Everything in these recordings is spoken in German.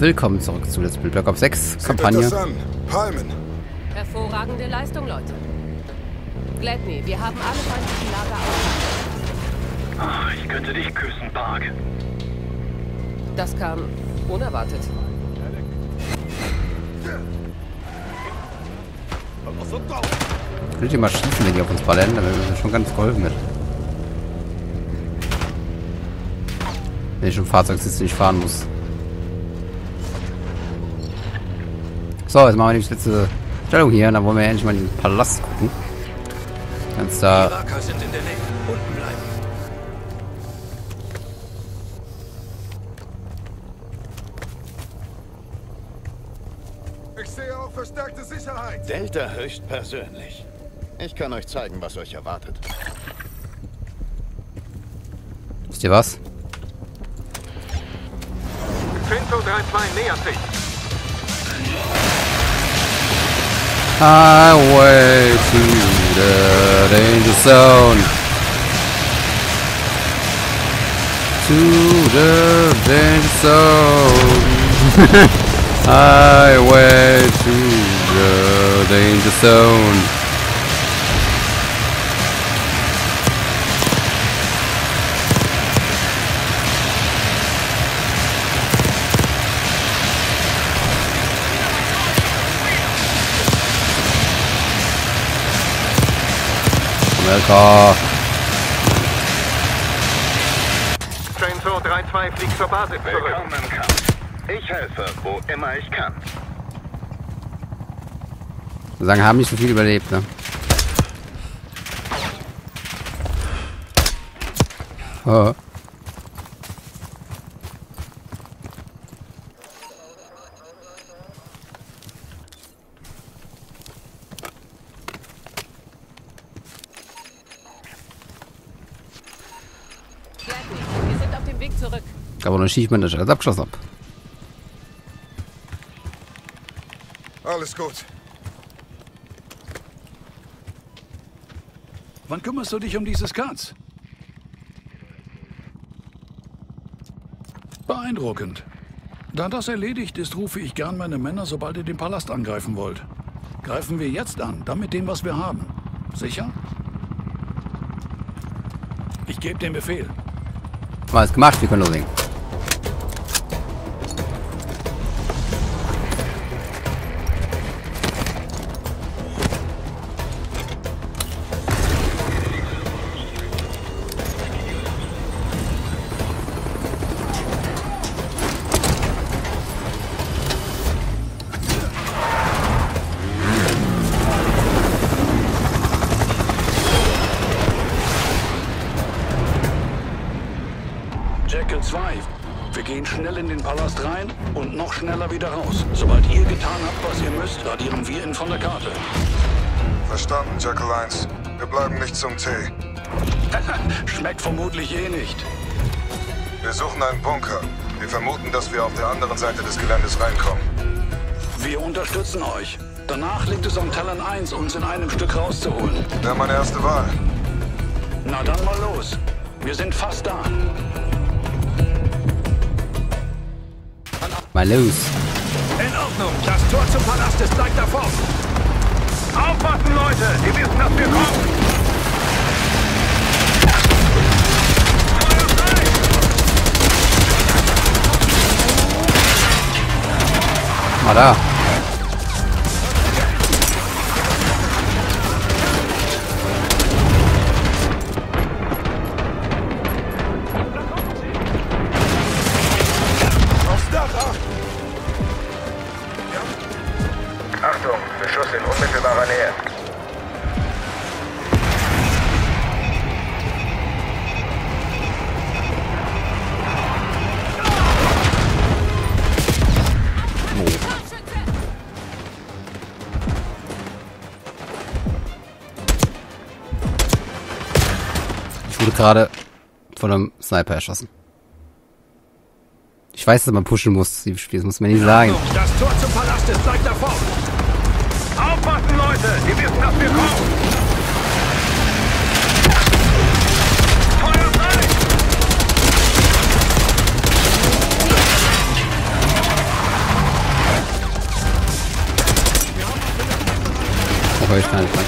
Willkommen zurück zu Let's Play Block auf 6 Kampagne. Seht euch das an. Palmen. Hervorragende Leistung, Leute. Gladney, wir haben alle feindlichen Lager auf. Ich könnte dich küssen, Park. Das kam unerwartet. Könnt ihr mal schießen, wenn die auf uns ballern? Dann wäre schon ganz geholfen mit. Wenn ich im Fahrzeug sitze, nicht fahren muss. So, jetzt machen wir die letzte Stellung hier. Dann wollen wir endlich mal den Palast gucken. Ganz da. Die sind in der Nähe. Unten bleiben. Ich sehe auch verstärkte Sicherheit. Delta höchstpersönlich. Ich kann euch zeigen, was euch erwartet. Wisst ihr was? Pinto 3-2 nähert sich. Highway to the danger zone. To the danger zone. Highway to the danger zone. Amerika. Trenzo 3-2 fliegt zur Basis zurück. Willkommen im Kampf. Ich helfe, wo immer ich kann. Sagen, haben nicht so viel überlebt, ne? Oh. Aber dann schießt man das als Abschluss ab. Alles gut. Wann kümmerst du dich um dieses Katz? Beeindruckend. Da das erledigt ist, rufe ich gern meine Männer, sobald ihr den Palast angreifen wollt. Greifen wir jetzt an, dann mit dem, was wir haben. Sicher? Ich gebe den Befehl. Alles gemacht, wir können loslegen. Wir gehen schnell in den Palast rein und noch schneller wieder raus. Sobald ihr getan habt, was ihr müsst, radieren wir ihn von der Karte. Verstanden, Jackal 1. Wir bleiben nicht zum Tee. Schmeckt vermutlich eh nicht. Wir suchen einen Bunker. Wir vermuten, dass wir auf der anderen Seite des Geländes reinkommen. Wir unterstützen euch. Danach liegt es am Talon 1, uns in einem Stück rauszuholen. Wäre meine erste Wahl. Na dann mal los. Wir sind fast da. Mal los. In Ordnung, das Tor zum Palast ist gleich davor. Aufpassen, Leute, die wissen, dass wir kommen. Mal da. Gerade von einem Sniper erschossen. Ich weiß, dass man pushen muss, dieses Spiel, das muss man nicht sagen. Das Tor zum Palast ist gleich davor. Aufpassen, Leute, ihr wisst, dass wir kommen. Feuer frei! aber ich kann nicht rein.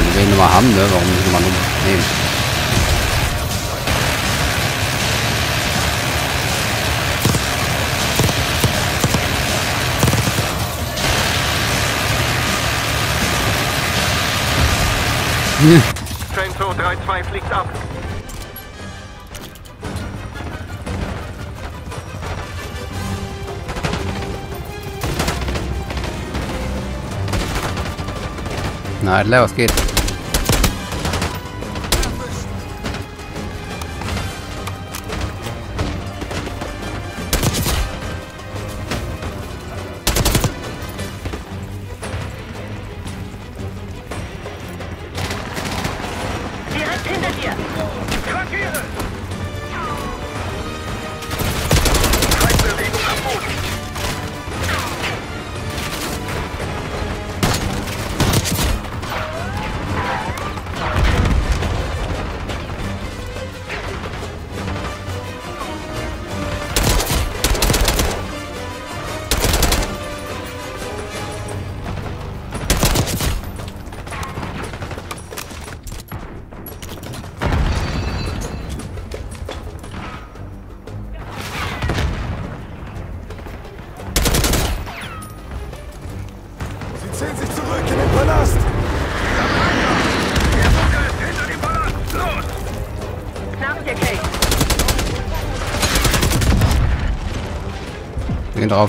Die will ich nochmal haben, ne? Warum müssen wir mal nehmen? Hm. Train 232 fliegt ab. Na, Adler, was geht?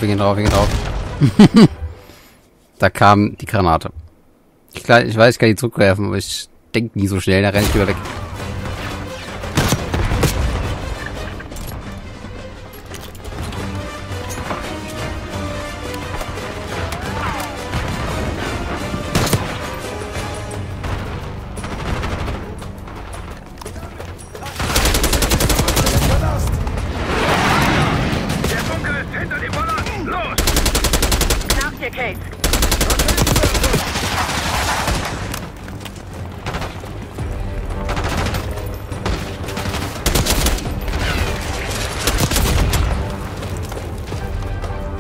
Wir gehen drauf. Da kam die Granate. Ich weiß, ich kann die zurückwerfen, aber ich denke nie so schnell, da renne ich wieder weg.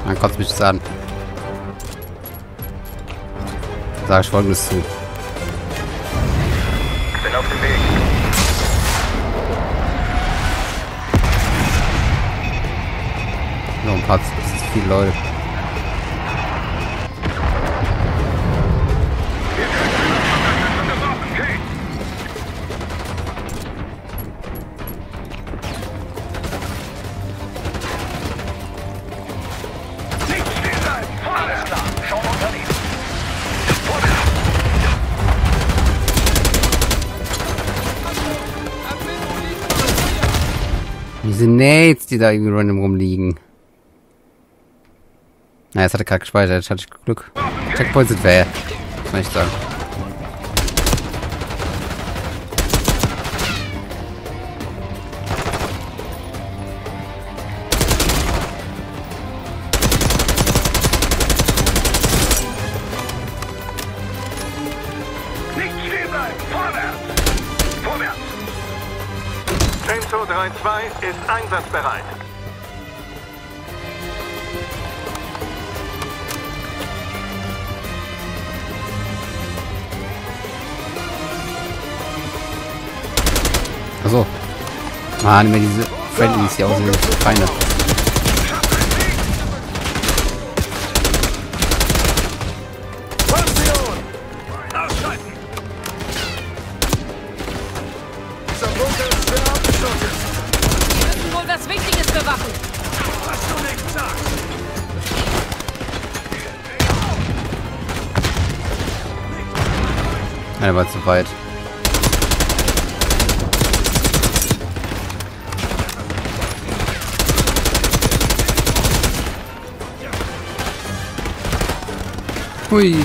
Dann kotzt mich das an. Sag ich Folgendes zu. Ich bin auf dem Weg. So ein paar, das ist viel Leute. Diese Nades, die da irgendwie random rumliegen. Na, jetzt hat er gerade gespeichert, jetzt hatte ich Glück. Checkpoints sind fair, kann ich sagen. Ist einsatzbereit. Achso. Ah, nimm mir diese Friendlies hier aus dem Feinde. Einer war zu weit. Hui.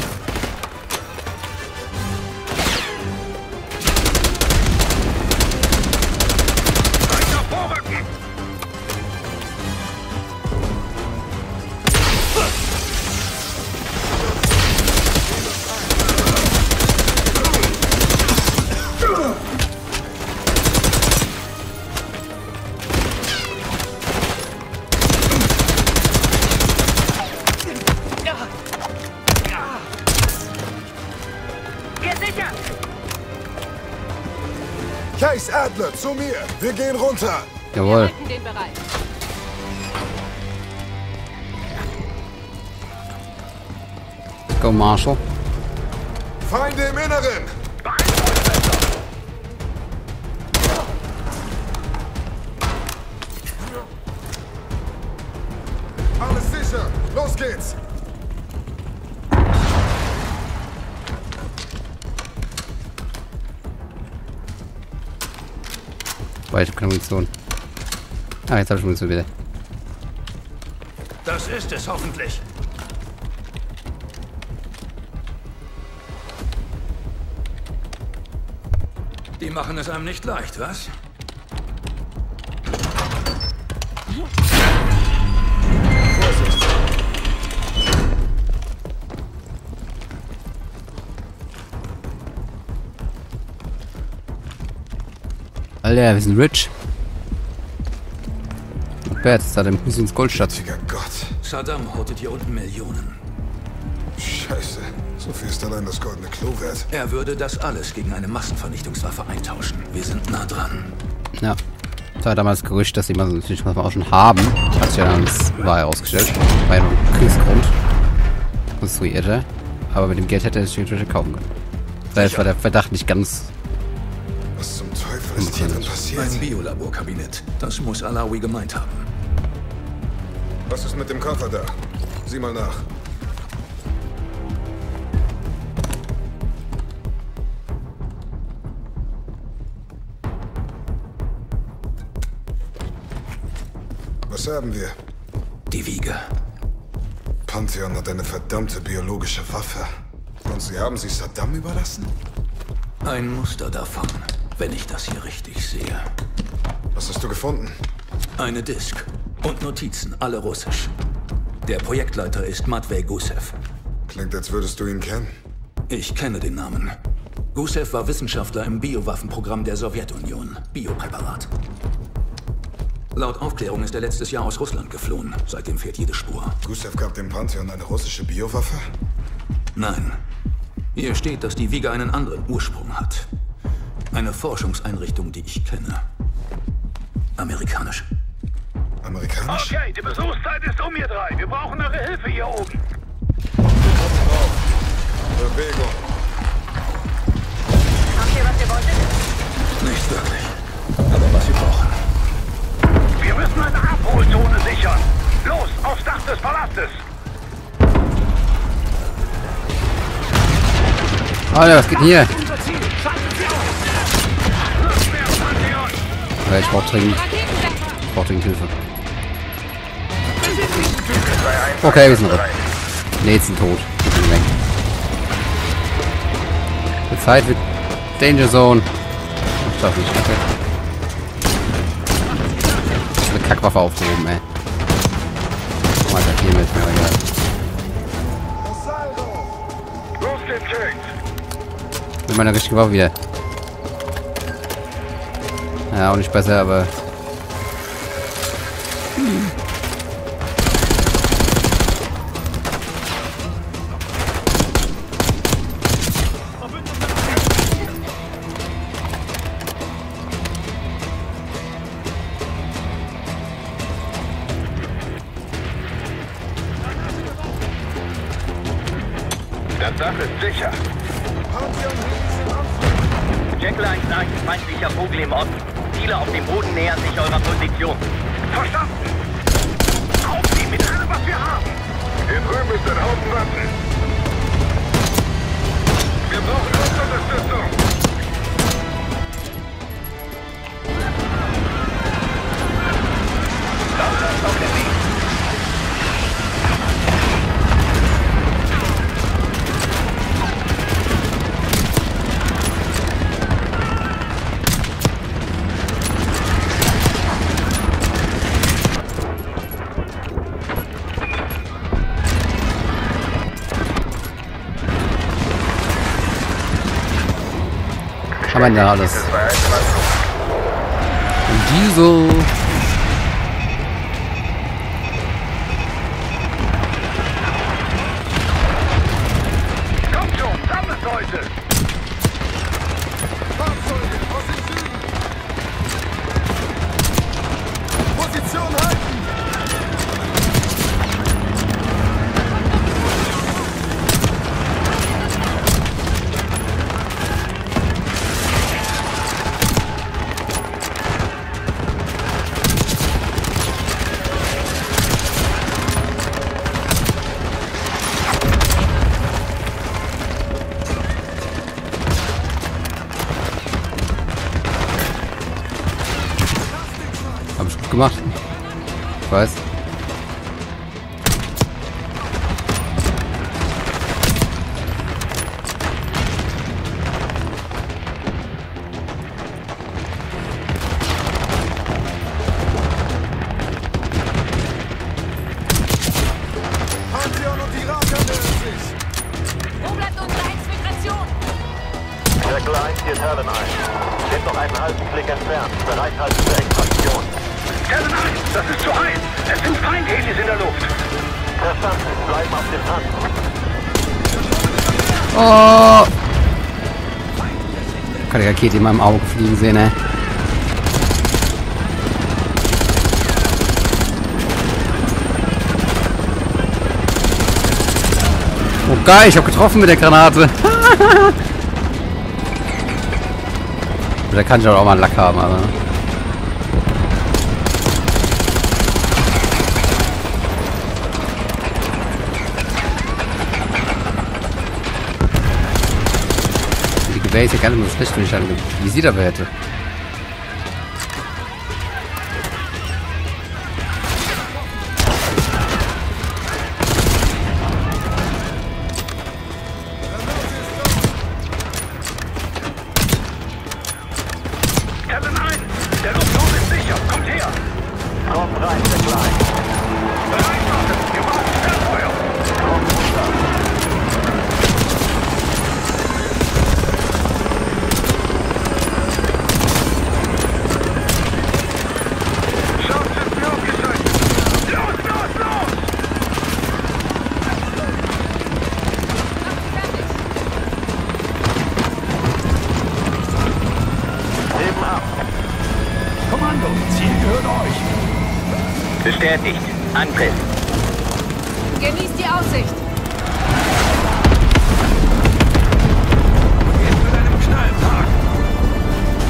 Case, Adler, zu mir. Wir gehen runter. Jawohl. Wir halten den bereit. Go, Marshall. Feinde im Inneren. Alles sicher. Los geht's. Boah, ich hab keine Munition. Ah, jetzt hab ich Munition wieder. Das ist es hoffentlich. Die machen es einem nicht leicht, was? Vorsicht! Alter, wir sind rich. Okay, jetzt hat er ein bisschen ins Gold statt. Gott. Saddam hortet hier unten Millionen. Scheiße. So viel ist allein das goldene Klo wert. Er würde das alles gegen eine Massenvernichtungswaffe eintauschen. Wir sind nah dran. Ja. Da war damals das Gerücht, dass die Massenvernichtungswaffen auch schon haben. Hat sich ja dann als Wahrheit herausgestellt. Bei einem Kriegsgrund. Konstruiert er. Aber mit dem Geld hätte er sich natürlich kaufen können. Vielleicht war der Verdacht nicht ganz. Was zum Teufel ist hier denn passiert? Ein Biolaborkabinett. Das muss Alawi gemeint haben. Was ist mit dem Koffer da? Sieh mal nach. Was haben wir? Die Wiege. Pantheon hat eine verdammte biologische Waffe. Und sie haben sie Saddam überlassen? Ein Muster davon, wenn ich das hier richtig sehe. Was hast du gefunden? Eine Disk. Und Notizen, alle russisch. Der Projektleiter ist Matvey Gusev. Klingt, als würdest du ihn kennen. Ich kenne den Namen. Gusev war Wissenschaftler im Biowaffenprogramm der Sowjetunion. Biopräparat. Laut Aufklärung ist er letztes Jahr aus Russland geflohen. Seitdem fehlt jede Spur. Gusev gab dem Pantheon eine russische Biowaffe? Nein. Hier steht, dass die Wiege einen anderen Ursprung hat. Eine Forschungseinrichtung, die ich kenne. Amerikanisch. Amerikanisch? Okay, die Besuchszeit ist um, ihr drei. Wir brauchen eure Hilfe hier oben. Bewegung. Habt ihr, was ihr wolltet? Nicht wirklich. Aber was wir brauchen. Wir müssen eine Abholzone sichern. Los, aufs Dach des Palastes. Alter, was geht denn hier? Ja, ich brauche dringend. Ich brauche dringend Hilfe. Okay, wir sind tot. Ne, jetzt sind tot. Wir sind weg. Die Zeit wird Danger Zone. Ich darf nicht. Okay. Kackwaffe aufgehoben, ey. Mal hier mit, mir egal. Los geht's, Kings! Mit meiner richtigen Waffe wieder. Ja, auch nicht besser, aber. Das Dach ist sicher. Jackler 1-1, feindlicher Vogel im Osten. Ziele auf dem Boden nähern sich eurer Position. Verstanden! Aufnehmen mit allem, was wir haben! Hier drüben ist ein Haufen Waffen. Wir brauchen Unterstützung! Lauter auf den Weg! Aber ja, alles. Und Diesel. Kommt schon, sammelt Leute! Fahrzeuge aus dem Süden! gemacht. Ich weiß. Oh! Ich kann die Rakete in meinem Auge fliegen sehen, ey. Oh geil, ich hab getroffen mit der Granate. Da kann ich auch mal einen Lack haben, aber. Wäre ich ja gerne nur schlecht, wenn ich eine Visier dabei hätte. Captain 1, der Lufthof ist sicher. Kommt her. Kommt rein, der Kleine. Bereit machen. Wir machen Fernfeuer. Kommt runter. Bestätigt. Angriff. Genießt die Aussicht. Geht mit einem Knalltag.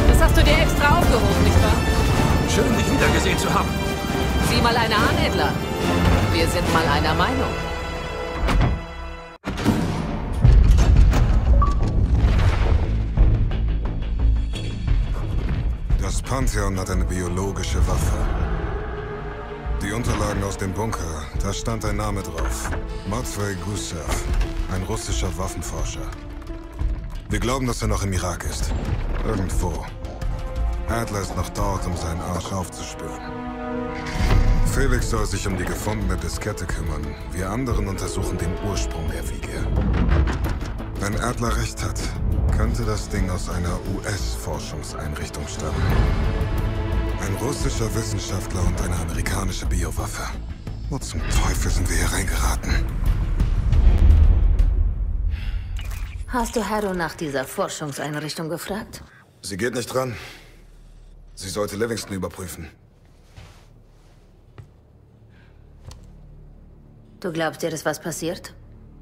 Das hast du dir extra aufgehoben, nicht wahr? Schön, dich wiedergesehen zu haben. Sieh mal einer an, Edler. Wir sind mal einer Meinung. Das Pantheon hat eine biologische Waffe. Die Unterlagen aus dem Bunker, da stand ein Name drauf. Matvey Gusev, ein russischer Waffenforscher. Wir glauben, dass er noch im Irak ist. Irgendwo. Adler ist noch dort, um seinen Arsch aufzuspüren. Felix soll sich um die gefundene Diskette kümmern. Wir anderen untersuchen den Ursprung der Wiege. Wenn Adler recht hat, könnte das Ding aus einer US-Forschungseinrichtung stammen. Ein russischer Wissenschaftler und eine amerikanische Biowaffe. Wo zum Teufel sind wir hier reingeraten? Hast du Harrow nach dieser Forschungseinrichtung gefragt? Sie geht nicht dran. Sie sollte Livingston überprüfen. Du glaubst, dir ist was passiert?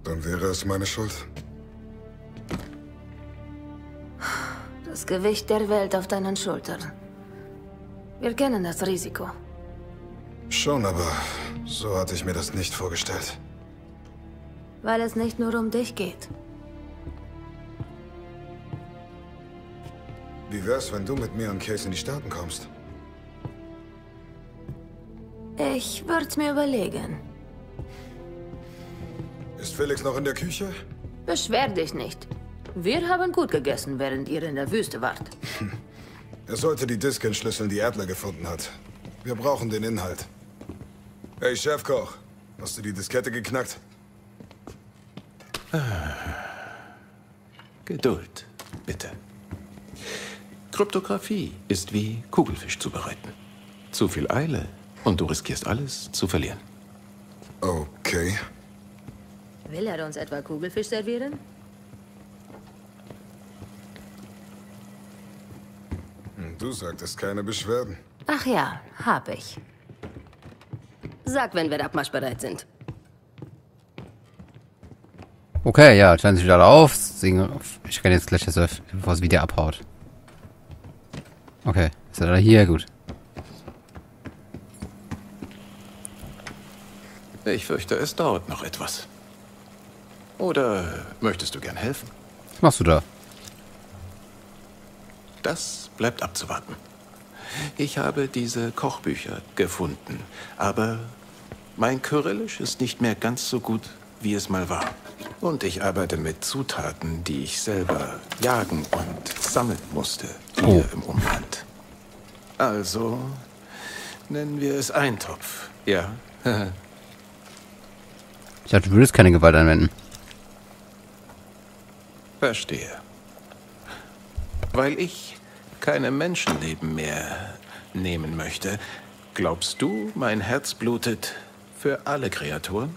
Dann wäre es meine Schuld. Das Gewicht der Welt auf deinen Schultern. Wir kennen das Risiko. Schon, aber so hatte ich mir das nicht vorgestellt. Weil es nicht nur um dich geht. Wie wär's, wenn du mit mir und Case in die Staaten kommst? Ich würd's mir überlegen. Ist Felix noch in der Küche? Beschwer dich nicht. Wir haben gut gegessen, während ihr in der Wüste wart. Er sollte die Disk entschlüsseln, die Adler gefunden hat. Wir brauchen den Inhalt. Hey, Chefkoch, hast du die Diskette geknackt? Ah. Geduld, bitte. Kryptographie ist wie Kugelfisch zubereiten. Zu viel Eile und du riskierst alles zu verlieren. Okay. Will er uns etwa Kugelfisch servieren? Du sagtest keine Beschwerden. Ach ja, hab ich. Sag, wenn wir abmarschbereit sind. Okay, ja, stellen Sie sich wieder auf. Ich kann jetzt gleich das Öff, bevor es wieder abhaut. Okay, ist er da hier? Gut. Ich fürchte, es dauert noch etwas. Oder möchtest du gern helfen? Was machst du da? Das bleibt abzuwarten. Ich habe diese Kochbücher gefunden, aber mein Kyrillisch ist nicht mehr ganz so gut, wie es mal war. Und ich arbeite mit Zutaten, die ich selber jagen und sammeln musste, hier im Umland. Also nennen wir es Eintopf, ja. Ich dachte, du würdest keine Gewalt anwenden. Verstehe. Weil ich keine Menschenleben mehr nehmen möchte, glaubst du, mein Herz blutet für alle Kreaturen?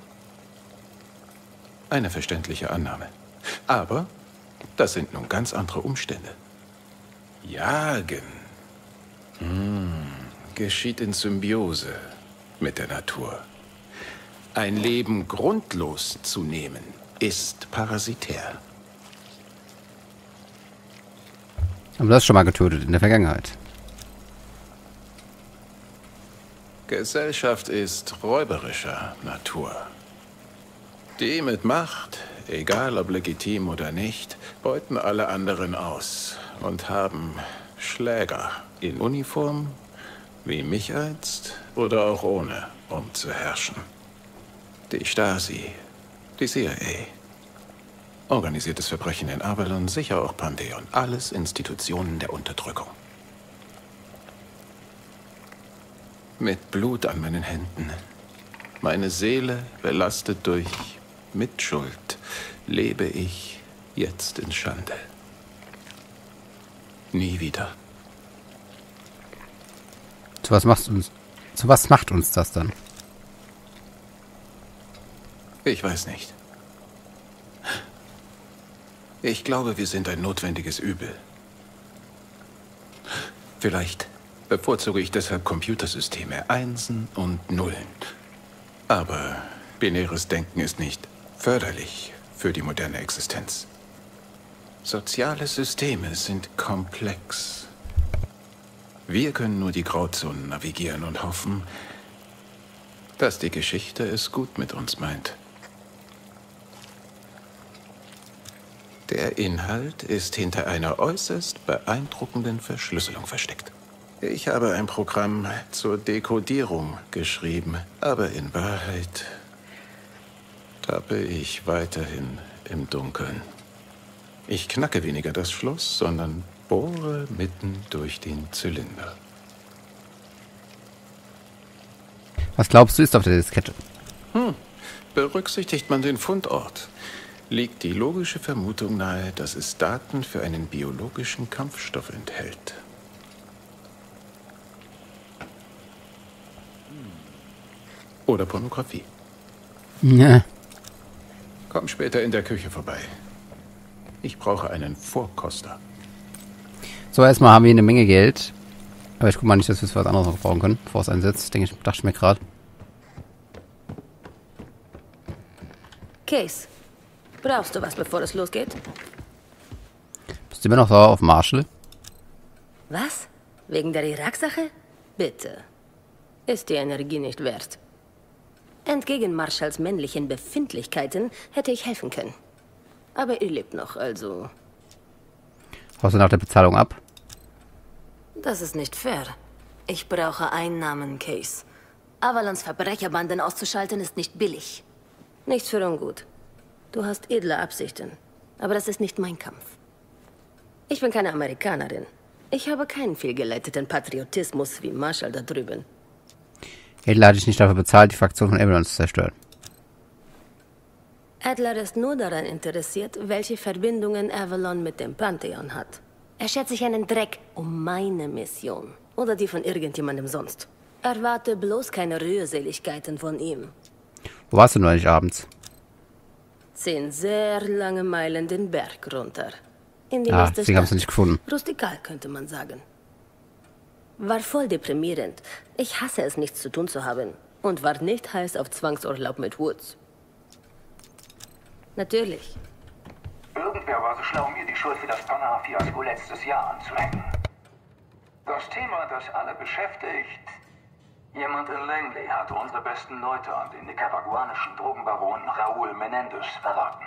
Eine verständliche Annahme. Aber das sind nun ganz andere Umstände. Jagen geschieht in Symbiose mit der Natur. Ein Leben grundlos zu nehmen, ist parasitär. Aber du hast schon mal getötet in der Vergangenheit. Gesellschaft ist räuberischer Natur. Die mit Macht, egal ob legitim oder nicht, beuten alle anderen aus und haben Schläger in Uniform, wie mich einst, oder auch ohne, um zu herrschen. Die Stasi, die CIA, organisiertes Verbrechen in Avalon, sicher auch Pantheon, alles Institutionen der Unterdrückung. Mit Blut an meinen Händen, meine Seele belastet durch Mitschuld, lebe ich jetzt in Schande. Nie wieder. Zu was macht uns das dann? Ich weiß nicht. Ich glaube, wir sind ein notwendiges Übel. Vielleicht bevorzuge ich deshalb Computersysteme, Einsen und Nullen. Aber binäres Denken ist nicht förderlich für die moderne Existenz. Soziale Systeme sind komplex. Wir können nur die Grauzonen navigieren und hoffen, dass die Geschichte es gut mit uns meint. Der Inhalt ist hinter einer äußerst beeindruckenden Verschlüsselung versteckt. Ich habe ein Programm zur Dekodierung geschrieben, aber in Wahrheit tappe ich weiterhin im Dunkeln. Ich knacke weniger das Schloss, sondern bohre mitten durch den Zylinder. Was glaubst du, ist auf der Diskette? Berücksichtigt man den Fundort, liegt die logische Vermutung nahe, dass es Daten für einen biologischen Kampfstoff enthält. Oder Pornografie. Ja. Komm später in der Küche vorbei. Ich brauche einen Vorkoster. So, erstmal haben wir eine Menge Geld. Aber ich guck mal nicht, dass wir was anderes noch brauchen können, bevor es einsetzt. Dachte ich mir gerade. Case, brauchst du was, bevor es losgeht? Bist du immer noch sauer auf Marshall? Was? Wegen der Irak-Sache? Bitte. Ist die Energie nicht wert. Entgegen Marshalls männlichen Befindlichkeiten hätte ich helfen können. Aber ihr lebt noch, also... Haust du nach der Bezahlung ab? Das ist nicht fair. Ich brauche Einnahmen, Case. Avalons Verbrecherbanden auszuschalten ist nicht billig. Nichts für ungut. Du hast edle Absichten. Aber das ist nicht mein Kampf. Ich bin keine Amerikanerin. Ich habe keinen vielgeleiteten Patriotismus wie Marshall da drüben. Edler hat dich nicht dafür bezahlt, die Fraktion von Avalon zu zerstören. Edler ist nur daran interessiert, welche Verbindungen Avalon mit dem Pantheon hat. Er schert sich einen Dreck um meine Mission. Oder die von irgendjemandem sonst. Erwarte bloß keine Rührseligkeiten von ihm. Wo warst du neulich abends? 10 sehr lange Meilen den Berg runter. In die nächste Stadt. Deswegen haben sie nicht gefunden. Rustikal, könnte man sagen. War voll deprimierend. Ich hasse es, nichts zu tun zu haben. Und war nicht heiß auf Zwangsurlaub mit Woods. Natürlich. Irgendwer war so schlau, mir die Schuld für das Panama-Fiasko letztes Jahr anzuhängen. Das Thema, das alle beschäftigt. Jemand in Langley hatte unsere besten Leute an den nicaraguanischen Drogenbaron Raúl Menendez verraten.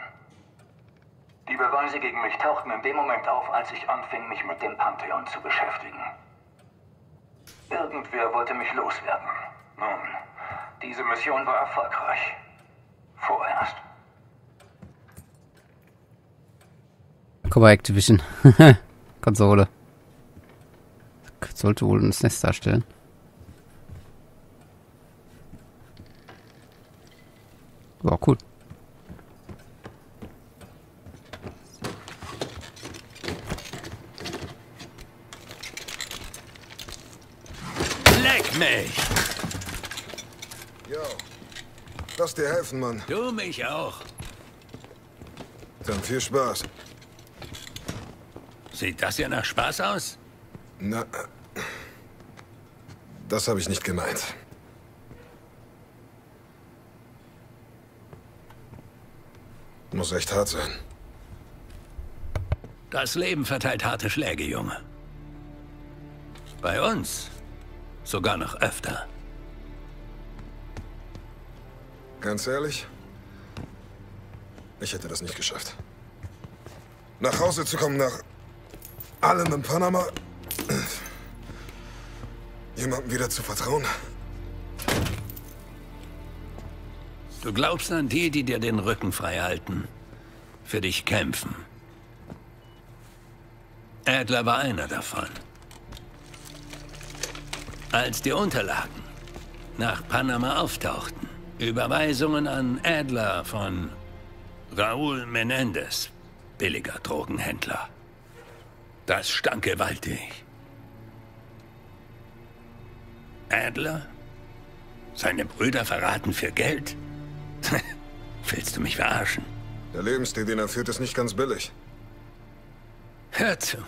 Die Beweise gegen mich tauchten in dem Moment auf, als ich anfing, mich mit dem Pantheon zu beschäftigen. Irgendwer wollte mich loswerden. Nun, diese Mission war erfolgreich. Vorerst. Guck mal, Activision. Konsole. Das sollte wohl ein Nest darstellen. War cool. Leck mich! Jo. Lass dir helfen, Mann. Du mich auch. Dann viel Spaß. Sieht das ja nach Spaß aus? Na, das habe ich nicht gemeint. Muss echt hart sein. Das Leben verteilt harte Schläge, Junge. Bei uns sogar noch öfter. Ganz ehrlich, ich hätte das nicht geschafft. Nach Hause zu kommen nach allem in Panama, jemandem wieder zu vertrauen. Du glaubst an die, die dir den Rücken frei halten, für dich kämpfen. Adler war einer davon. Als die Unterlagen nach Panama auftauchten, Überweisungen an Adler von Raúl Menendez, billiger Drogenhändler. Das stank gewaltig. Adler? Seine Brüder verraten für Geld? Willst du mich verarschen? Der Lebensstil, den er führt, ist nicht ganz billig. Hör zu.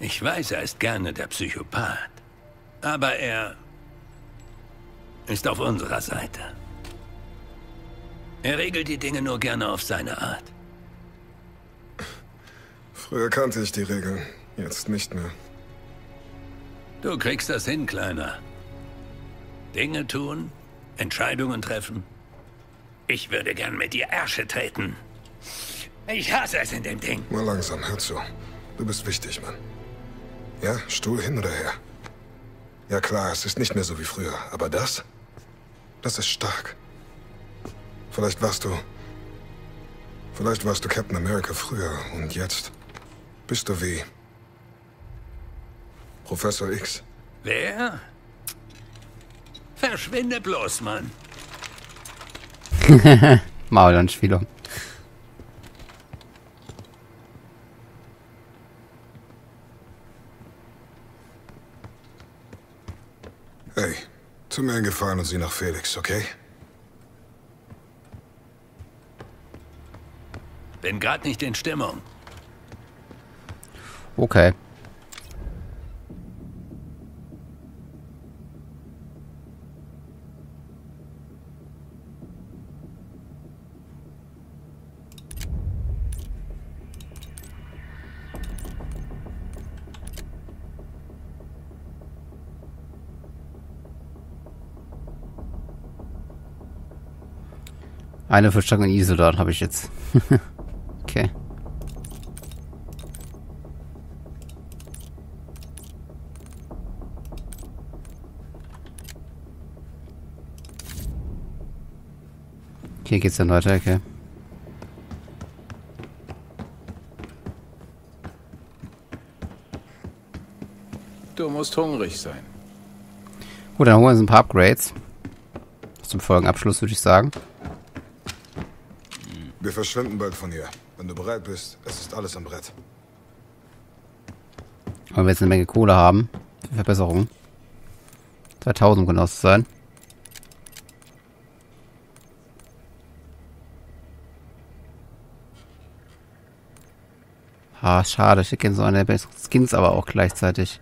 Ich weiß, er ist gerne der Psychopath. Aber er ist auf unserer Seite. Er regelt die Dinge nur gerne auf seine Art. Früher kannte ich die Regeln. Jetzt nicht mehr. Du kriegst das hin, Kleiner. Dinge tun, Entscheidungen treffen. Ich würde gern mit dir Ärsche treten. Ich hasse es in dem Ding. Mal langsam, hör zu. Du bist wichtig, Mann. Ja, Stuhl hin oder her. Ja klar, es ist nicht mehr so wie früher. Aber das? Das ist stark. Vielleicht warst du Captain America früher und jetzt bist du wie Professor X. Wer? Verschwinde bloß, Mann. Maulanspielung. Hey, tu mir einen Gefallen und sieh nach Felix, okay? Bin grad nicht in Stimmung. Okay. Eine Verstärkung in Isolat habe ich jetzt. Okay. Hier geht's dann weiter, okay. Du musst hungrig sein. Gut, dann holen wir uns ein paar Upgrades. Zum Folgenabschluss würde ich sagen. Wir verschwinden bald von hier. Wenn du bereit bist, es ist alles am Brett. Weil wir jetzt eine Menge Kohle haben. Für Verbesserungen. 2000, um genau zu sein. Ah, schade. Ich kenne so eine der besten Skins aber auch gleichzeitig.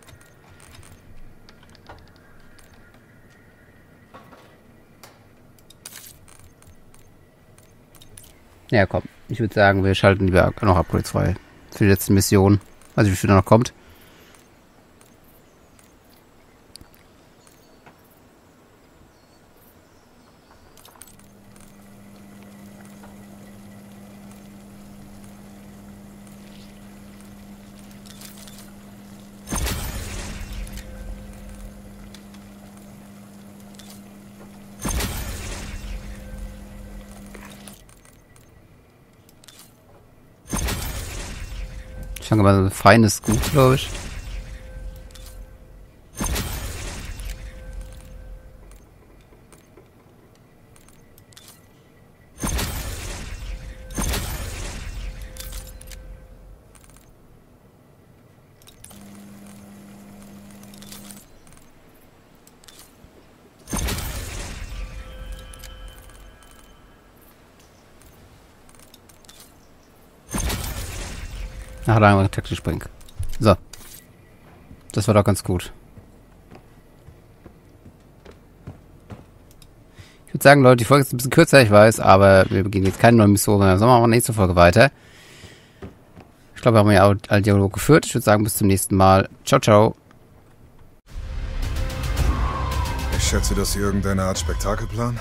Ja, komm. Ich würde sagen, wir schalten lieber noch Upgrade 2 für die letzte Mission. Also wie viel da noch kommt. Ich fange mal so ein feines Gut, glaube ich. Hat er einmal taktisch springen. So. Das war doch ganz gut. Ich würde sagen, Leute, die Folge ist ein bisschen kürzer, ich weiß, aber wir beginnen jetzt keine neue Mission, sondern wir machen nächste Folge weiter. Ich glaube, wir haben ja all Dialog geführt. Ich würde sagen, bis zum nächsten Mal. Ciao, ciao. Ich schätze, dass Sie irgendeine Art Spektakel planen.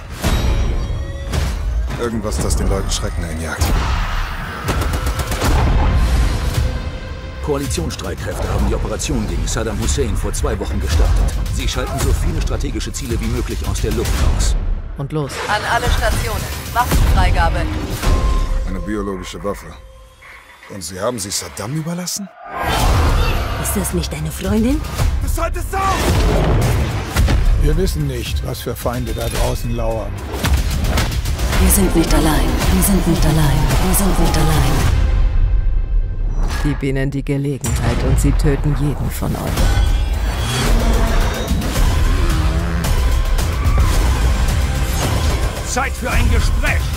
Irgendwas, das den Leuten Schrecken einjagt. Koalitionsstreitkräfte haben die Operation gegen Saddam Hussein vor 2 Wochen gestartet. Sie schalten so viele strategische Ziele wie möglich aus der Luft aus. Und los. An alle Stationen. Waffenfreigabe. Eine biologische Waffe. Und Sie haben sie Saddam überlassen? Ist das nicht deine Freundin? Das halt es auf! Wir wissen nicht, was für Feinde da draußen lauern. Wir sind nicht allein. Wir sind nicht allein. Wir sind nicht allein. Gib ihnen die Gelegenheit und sie töten jeden von euch. Zeit für ein Gespräch!